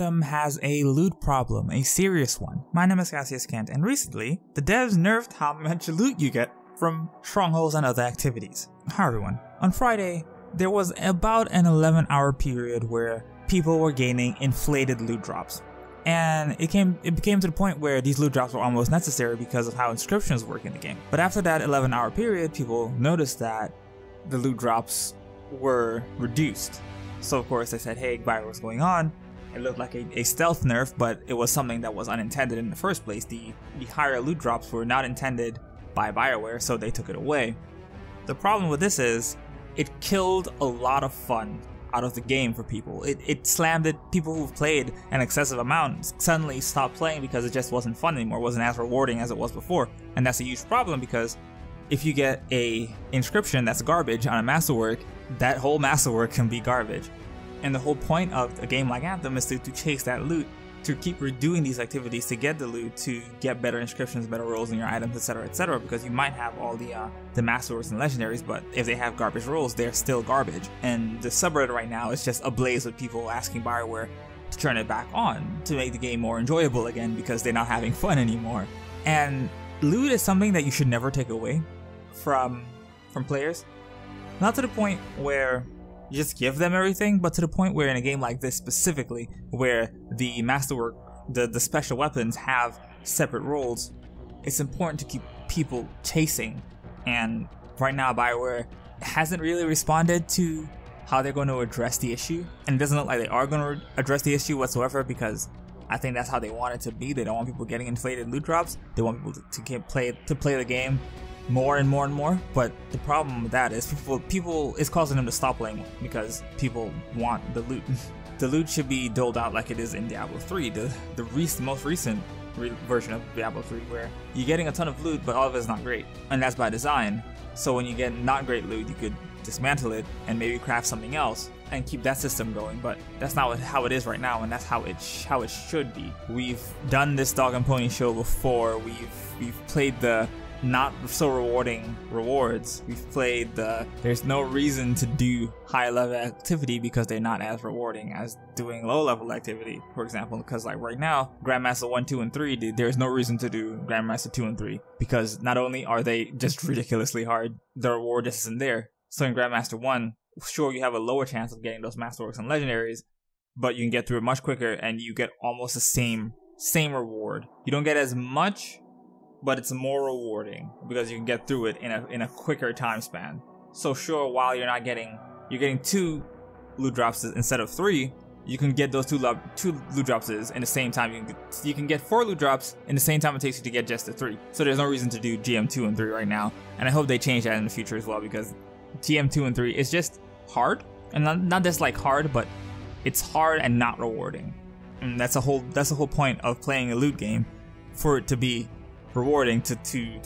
Anthem has a loot problem, a serious one. My name is Cassius Kent, and recently, the devs nerfed how much loot you get from strongholds and other activities. Hi everyone. On Friday, there was about an 11-hour period where people were gaining inflated loot drops. And it became to the point where these loot drops were almost necessary because of how inscriptions work in the game. But after that 11-hour period, people noticed that the loot drops were reduced. So of course they said, hey, Bioware, what's going on? It looked like a stealth nerf, but it was something that was unintended in the first place. The higher loot drops were not intended by Bioware, so they took it away. The problem with this is, it killed a lot of fun out of the game for people. It slammed it. People who've played an excessive amount suddenly stopped playing because it just wasn't fun anymore, it wasn't as rewarding as it was before. And that's a huge problem because if you get a inscription that's garbage on a masterwork, that whole masterwork can be garbage. And the whole point of a game like Anthem is to chase that loot, to keep redoing these activities to get the loot, to get better inscriptions, better rolls in your items, etc, etc, because you might have all the masterworks and legendaries, but if they have garbage rolls, they're still garbage. And the subreddit right now is just ablaze with people asking Bioware to turn it back on, to make the game more enjoyable again, because they're not having fun anymore. And loot is something that you should never take away from players. Not to the point where you just give them everything, but to the point where in a game like this specifically, where the masterwork, the special weapons have separate roles, it's important to keep people chasing. And right now Bioware hasn't really responded to how they're going to address the issue, and it doesn't look like they are going to address the issue whatsoever, because I think that's how they want it to be. They don't want people getting inflated loot drops, they want people to play the game more and more and more. But the problem with that is people it's causing them to stop playing because people want the loot. The loot should be doled out like it is in Diablo 3, the most recent version of Diablo 3, where you're getting a ton of loot but all of it's not great, and that's by design. So when you get not great loot, you could dismantle it and maybe craft something else and keep that system going, but that's not how it is right now, and that's how it should be. We've done this dog and pony show before. We've played the not so rewarding rewards. We've played the there's no reason to do high level activity because they're not as rewarding as doing low level activity, for example, because like right now Grandmaster 1, 2, and 3, there's no reason to do Grandmaster 2 and 3 because not only are they just ridiculously hard, the reward just isn't there. So in Grandmaster 1, sure, you have a lower chance of getting those masterworks and legendaries, but you can get through it much quicker and you get almost the same reward. You don't get as much, but it's more rewarding because you can get through it in a quicker time span. So sure, while you're getting 2 loot drops instead of 3, you can get those two loot drops in the same time. You can get 4 loot drops in the same time it takes you to get just the 3. So there's no reason to do GM2 and 3 right now, and I hope they change that in the future as well, because GM2 and 3 is just hard, and not just like hard, but it's hard and not rewarding. And that's the whole point of playing a loot game, for it to be rewarding, to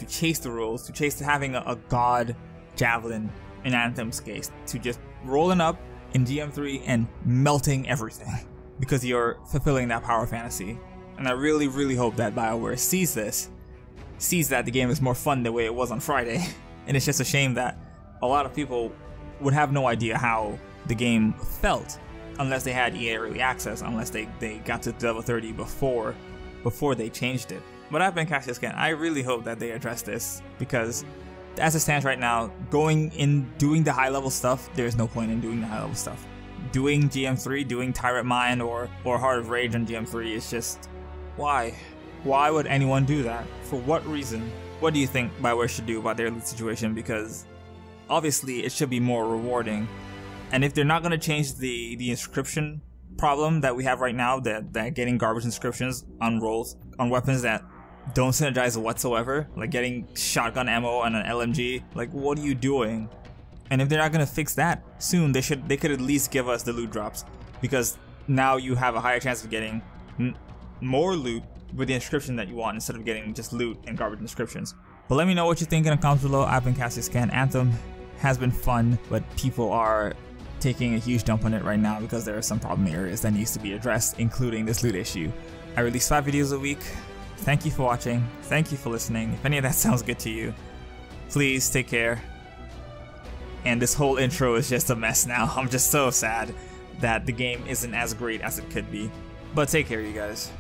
chase the rules, to chase having a god javelin in Anthem's case, to just rolling up in GM3 and melting everything because you're fulfilling that power fantasy. And I really, really hope that BioWare sees this, sees that the game is more fun the way it was on Friday. And it's just a shame that a lot of people would have no idea how the game felt unless they had EA Early Access, unless they got to level 30 before they changed it. But I've been Cassius Kent. I really hope that they address this, because as it stands right now, going in doing the high level stuff, there's no point in doing the high level stuff. Doing GM3, doing Tyrant Mind or Heart of Rage on GM3 is just, why? Why would anyone do that? For what reason? What do you think Bioware should do about their loot situation? Because obviously it should be more rewarding. And if they're not going to change the inscription problem that we have right now, that getting garbage inscriptions on rolls, on weapons that don't synergize whatsoever, like getting shotgun ammo and an LMG, like what are you doing? And if they're not going to fix that soon, they could at least give us the loot drops, because now you have a higher chance of getting more loot with the inscription that you want instead of getting just loot and garbage inscriptions. But let me know what you think in the comments below. I've been Cassius Kent. Anthem has been fun, but people are taking a huge dump on it right now because there are some problem areas that needs to be addressed, including this loot issue. I release 5 videos a week. Thank you for watching, thank you for listening. If any of that sounds good to you, please take care. And this whole intro is just a mess now. I'm just so sad that the game isn't as great as it could be. But take care, you guys.